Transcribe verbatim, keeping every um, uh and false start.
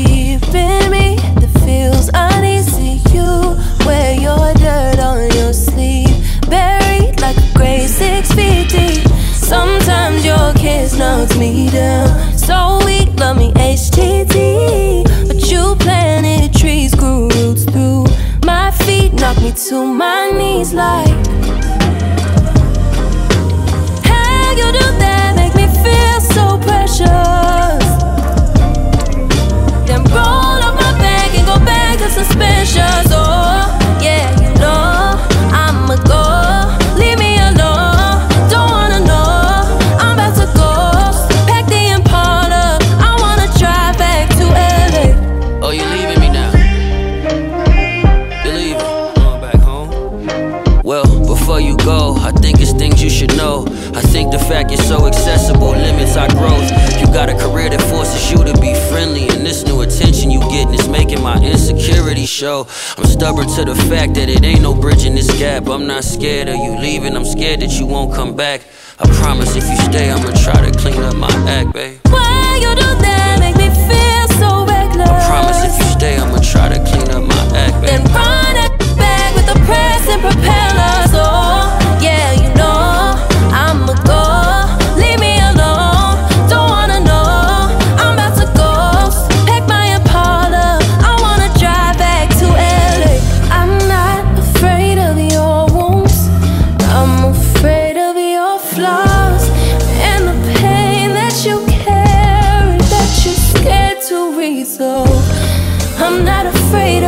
deep in me that feels uneasy. You wear your dirt on your sleeve, buried like a grave six feet deep. Sometimes your kiss knocks me down, so weak, love me H T T. But you planted trees, grew roots through my feet, knocked me to my knees like. How you do that, make me feel so precious. Then roll up my bag and go back to suspicious. Oh, yeah, you know I'm a go, leave me alone, don't wanna know, I'm about to go. Pack the Impala, I wanna drive back to L A. Oh, you leaving me now? You leaving, going back home? Well, before you go, I think it's things you should know. I think the fact you're so accessible limits our growth. You got a career that forces you to be friendly, and this new attention you getting is making my insecurity show. I'm stubborn to the fact that it ain't no bridging this gap. I'm not scared of you leaving, I'm scared that you won't come back. I promise if you stay, I'ma try to clean up my act, babe. Why you do that, make me feel so reckless. I promise if you stay, I'ma try to clean up my act, babe. Then run at the back with the press and propel us. Oh, yeah, you know I'ma go, leave me alone, don't wanna know, I'm about to ghost. Pack my Impala, I wanna drive back to L A. I'm not afraid of your wounds, I'm afraid of your flaws, and the pain that you carry, that you're scared to resolve. I'm not afraid